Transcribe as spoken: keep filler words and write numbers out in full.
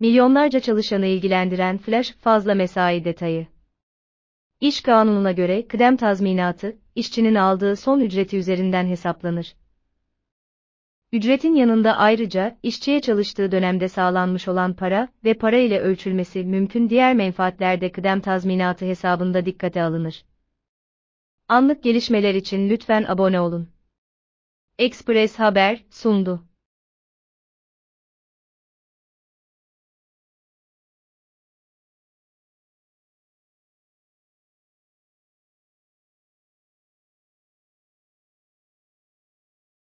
Milyonlarca çalışanı ilgilendiren flash fazla mesai detayı. İş kanununa göre kıdem tazminatı, işçinin aldığı son ücreti üzerinden hesaplanır. Ücretin yanında ayrıca, işçiye çalıştığı dönemde sağlanmış olan para ve para ile ölçülmesi mümkün diğer menfaatler de kıdem tazminatı hesabında dikkate alınır. Anlık gelişmeler için lütfen abone olun. Express Haber sundu.